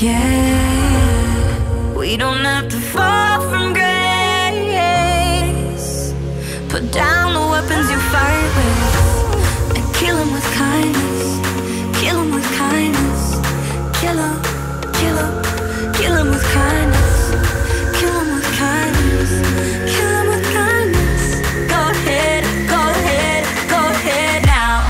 Yeah, we don't have to fall from grace. Put down the weapons you fight with and kill them with kindness. Kill them with kindness. Kill them, kill them, kill them with kindness. Kill them with kindness. Kill them with kindness. Go ahead, go ahead, go ahead now.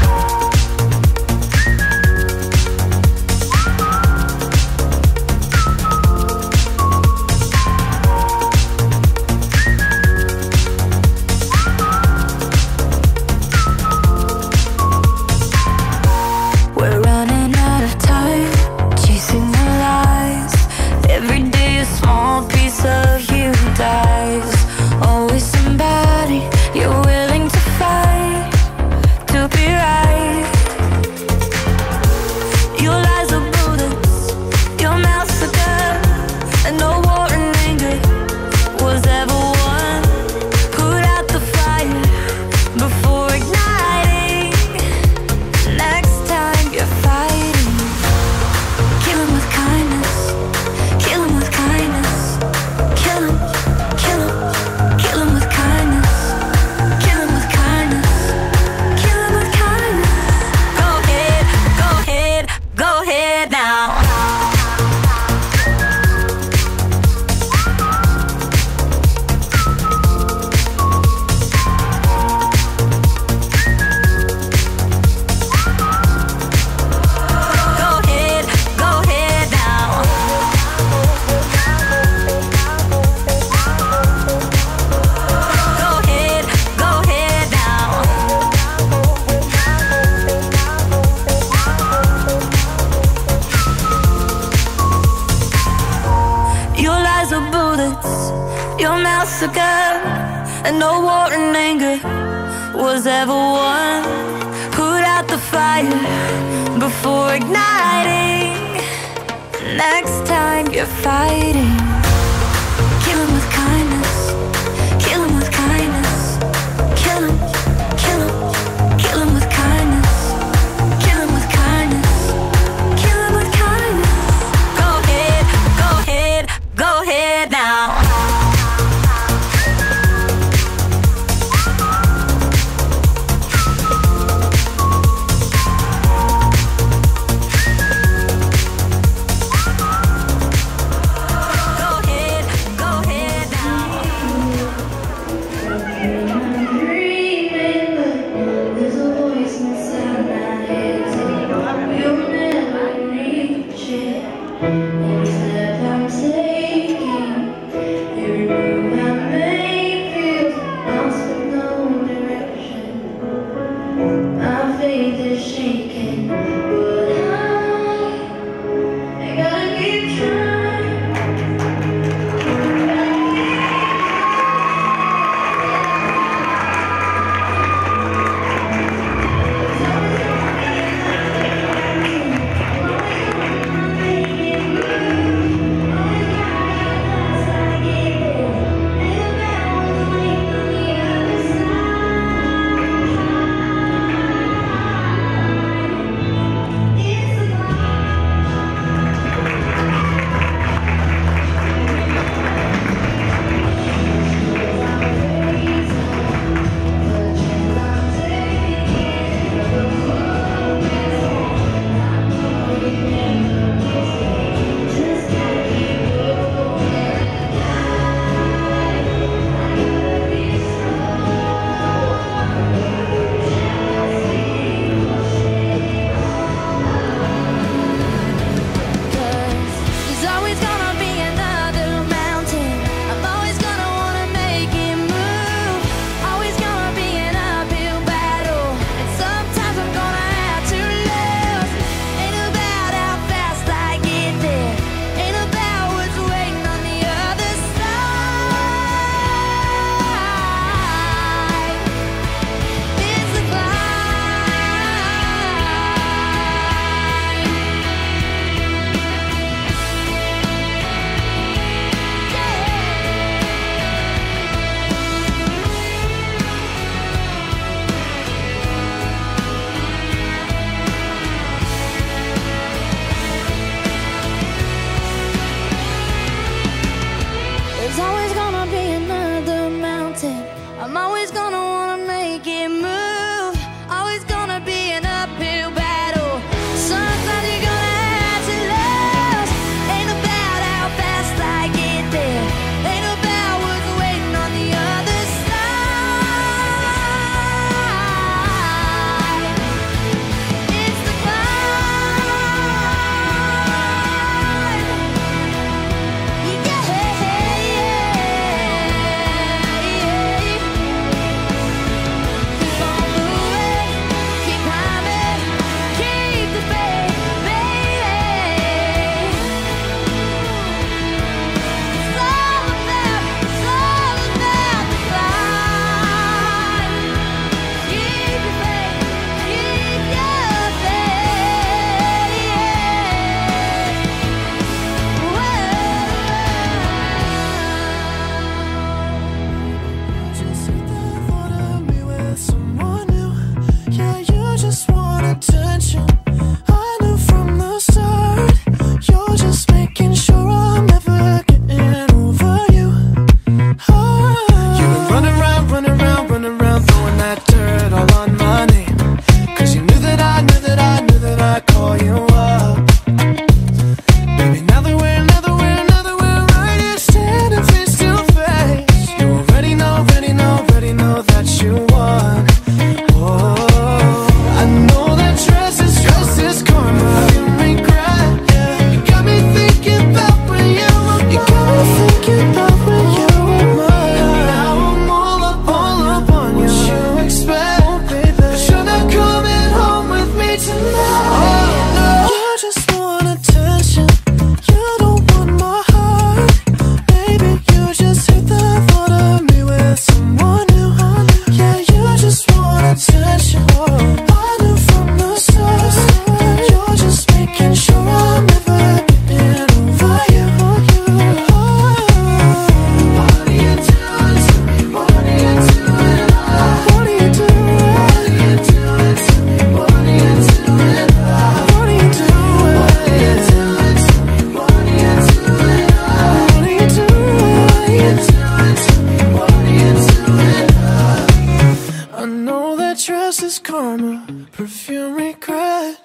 is karma, perfume regret.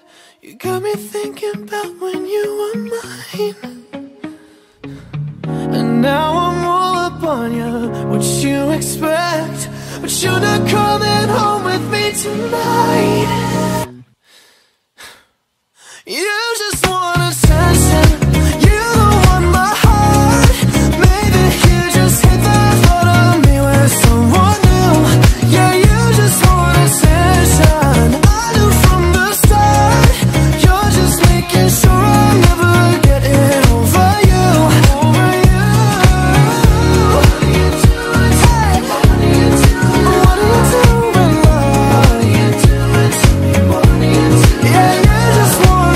You got me thinking about when you were mine, and now I'm all up on you. What you expect? But you're not coming home with me tonight. You just want attention. You don't want my heart. Maybe you just hit that thought of me with someone new. Yeah, you just want attention. I knew from the start. You're just making sure I'm never getting over you. Over you. What do you do with it? What do you do with it? What do you do with love? What do you do with me? What do you do with it? Yeah, you just want.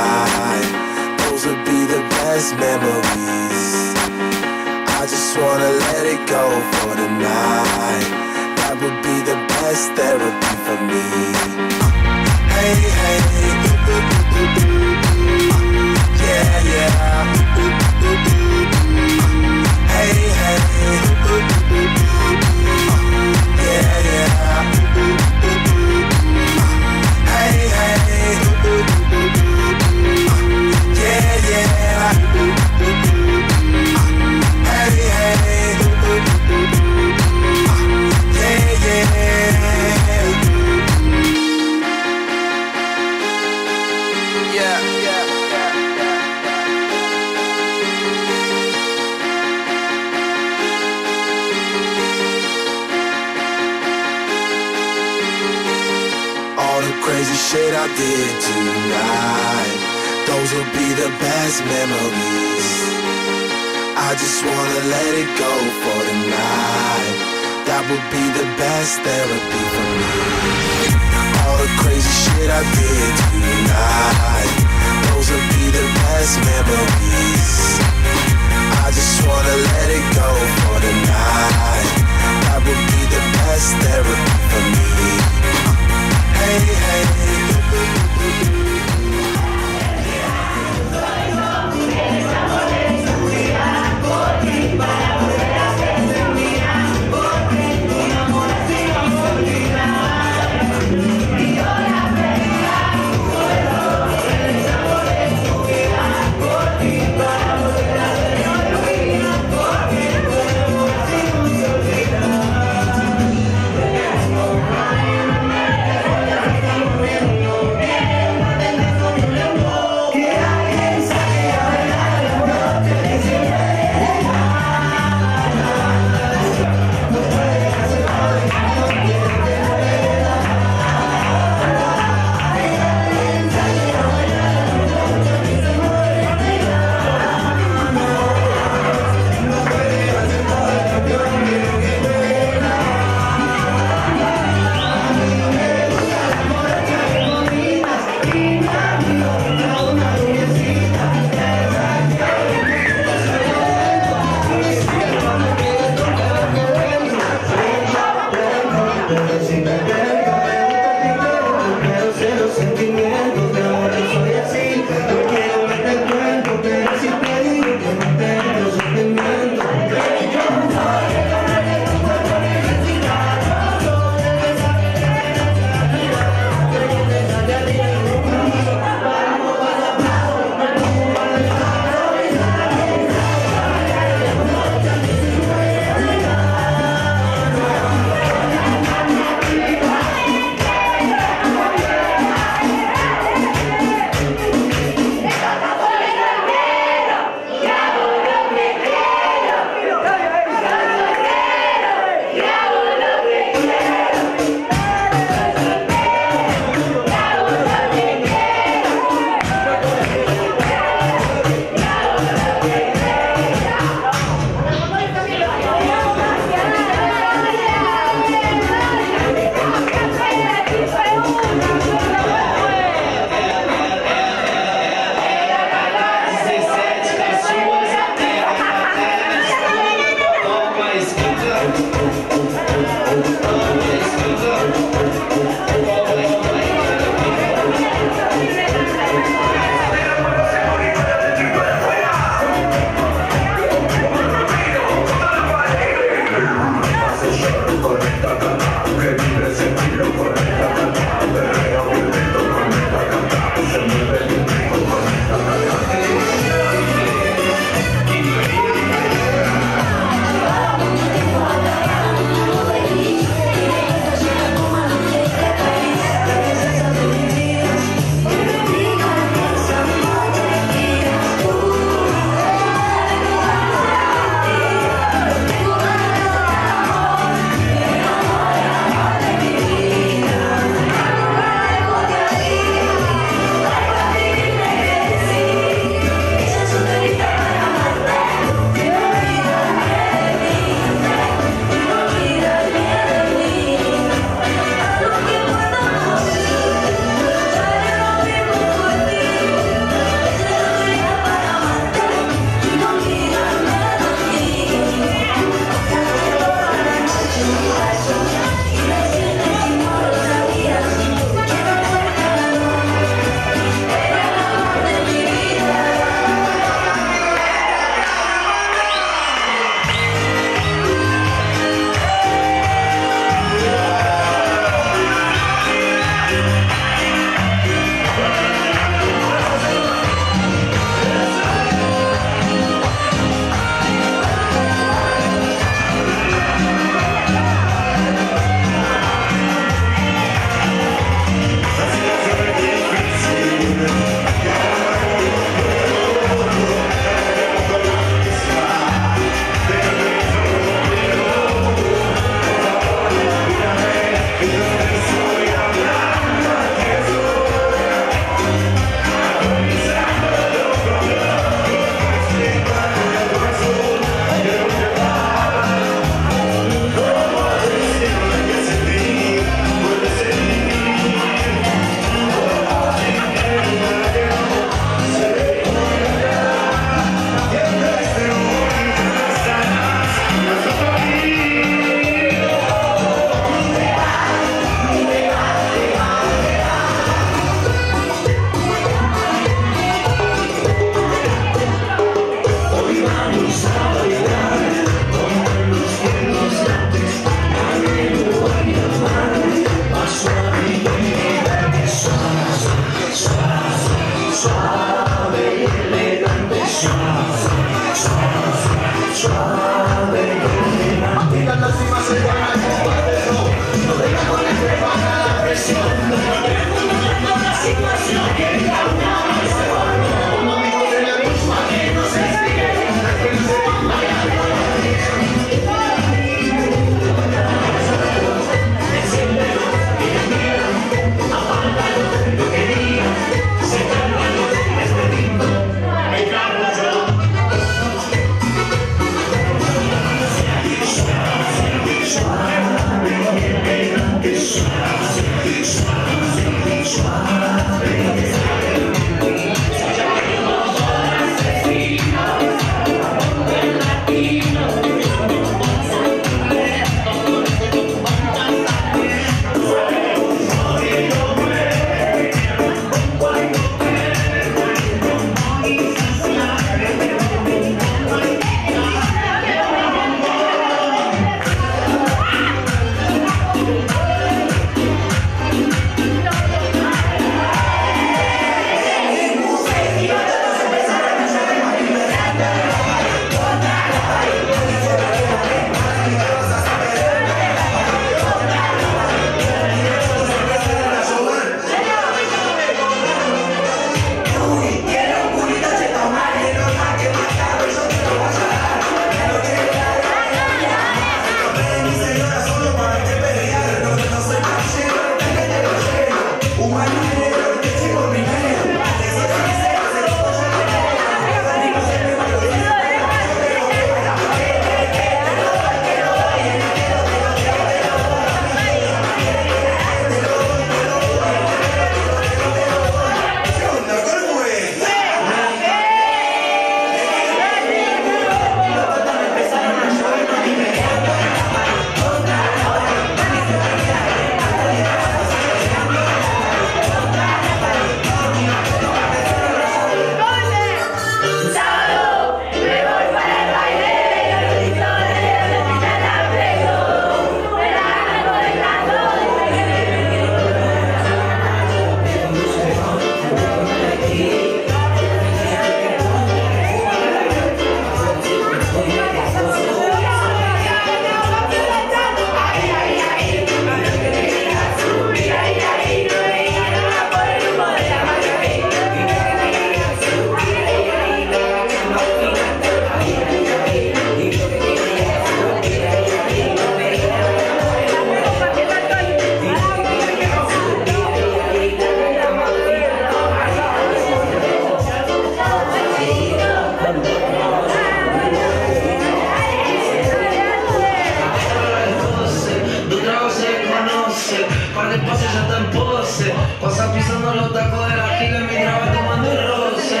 Par de pasos ya está en pose. Pasa pisando los tacos de la gira en mi trabajo tomando el roce.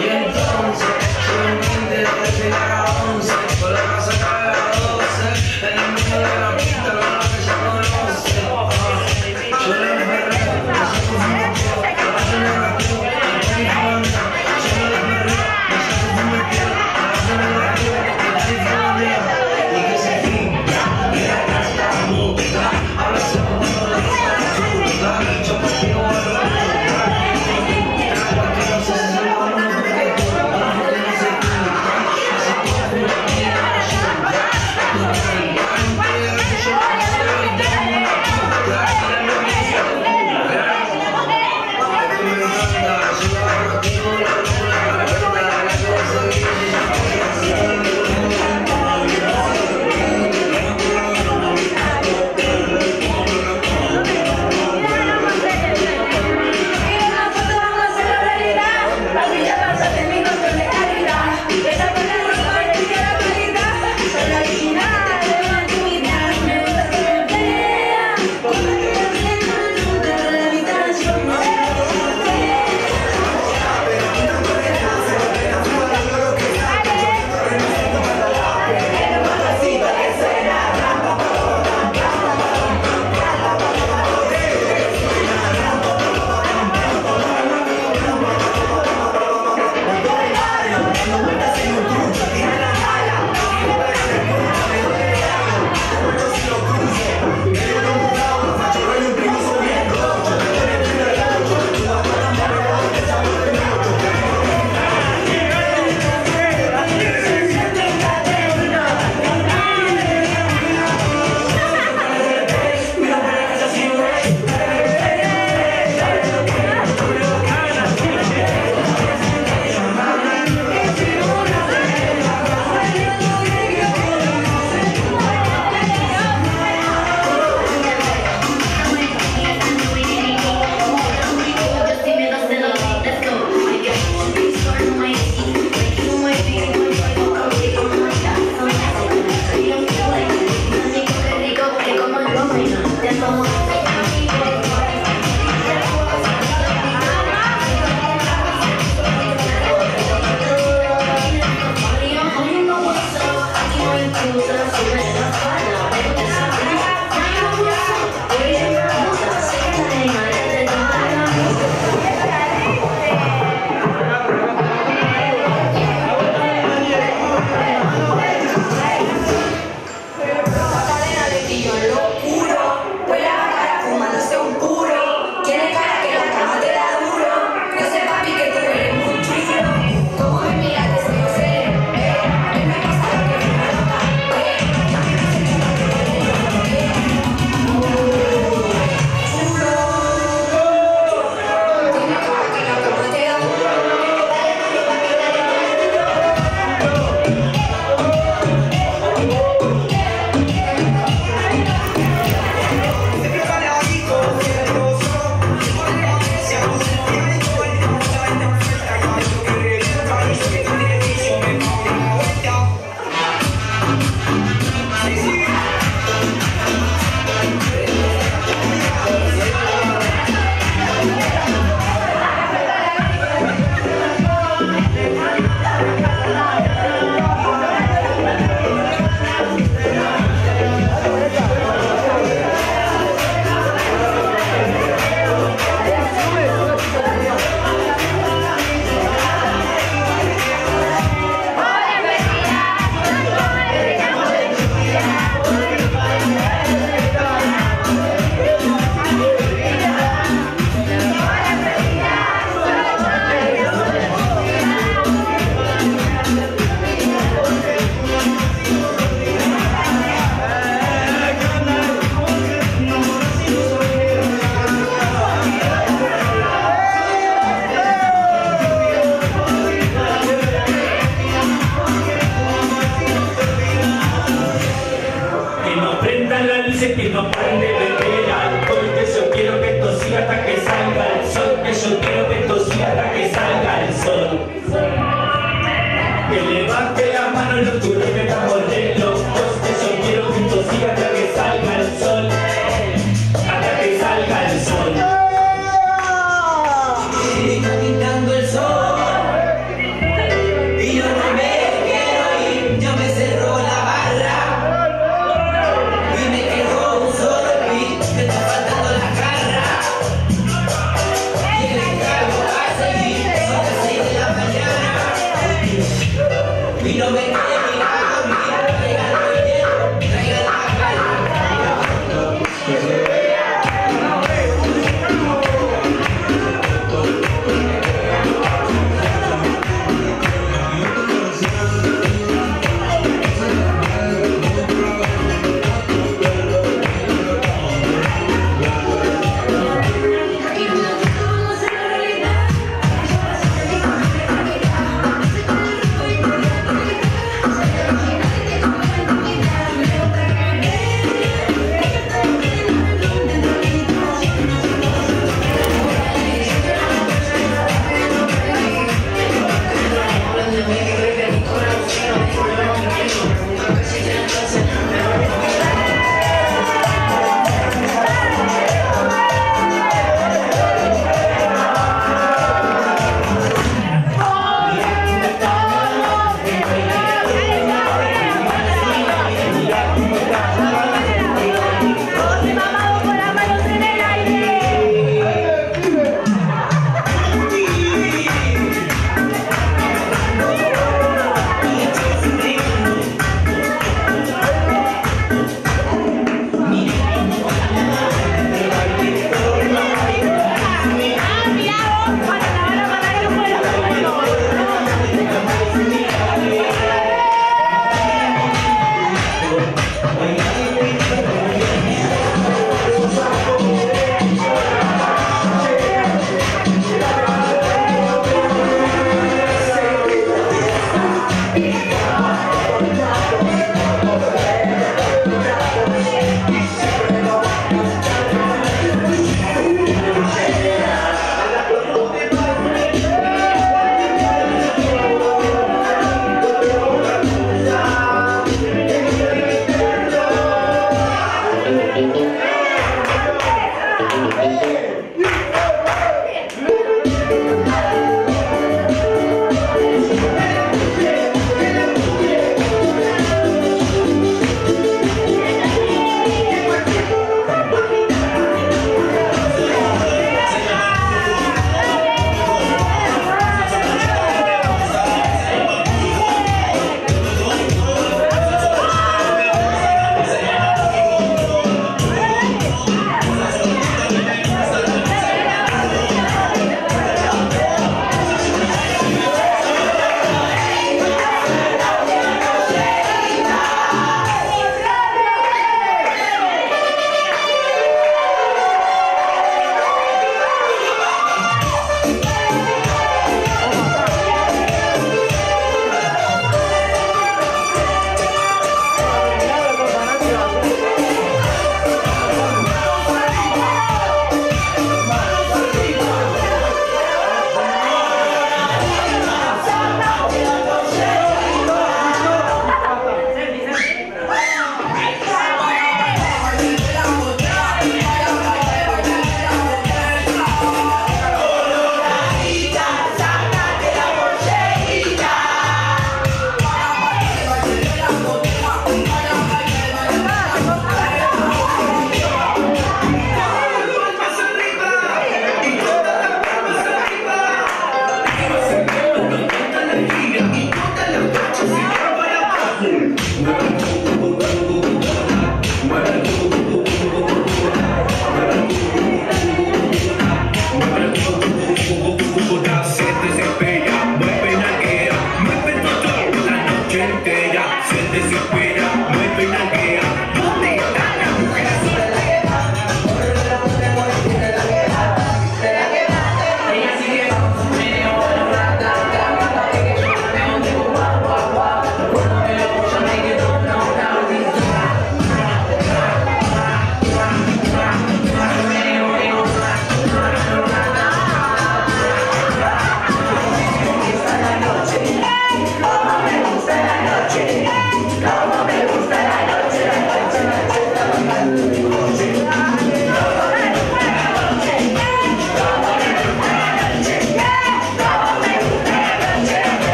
Y entonces, yo me pinté de llegar a 11. Con la casa cae a las 12. En el medio de la pista, la noche ya conoce. Yo le enferré, me saco un poco. La noche me gastó, me estoy jugando. Yo le enferré, me saco un poco. La noche me gastó, me estoy jugando. Ahora se me va a dar, yo me quiero volver a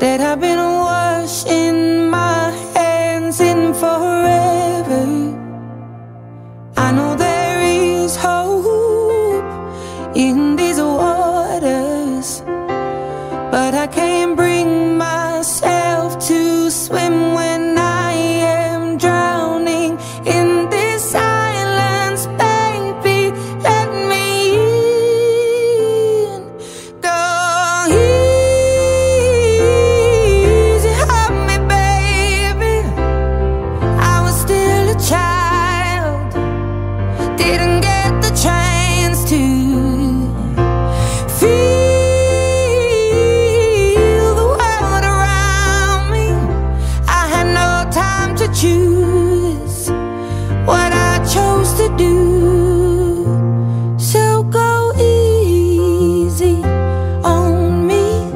that I've been washing my hands in forever. I know there is hope in these waters, but I can't bring myself to swim when I am drowning in this silence. Baby, let me in. Go easy on me, baby. I was still a child, didn't get the chance to feel choose what I chose to do. So go easy on me.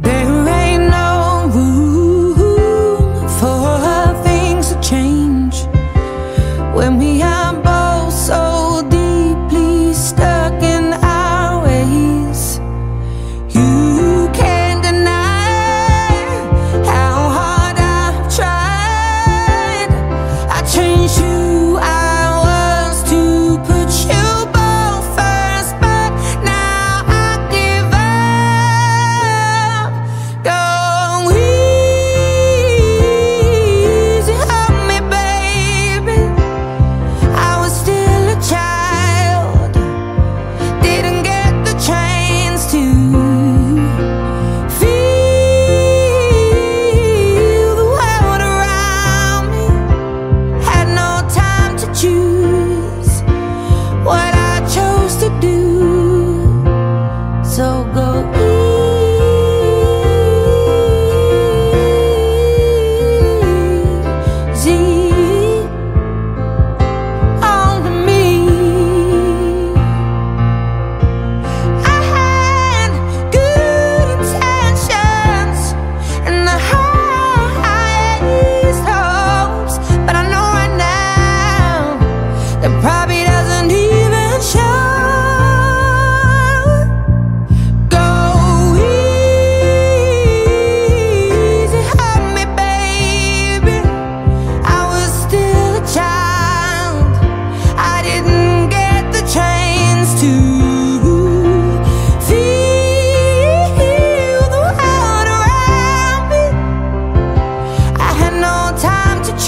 There ain't no room for things to change when we are both so deeply stuck in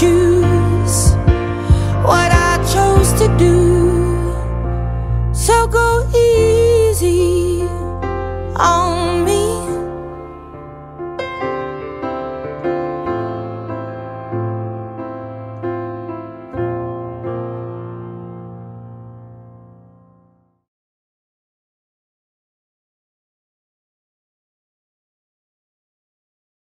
you.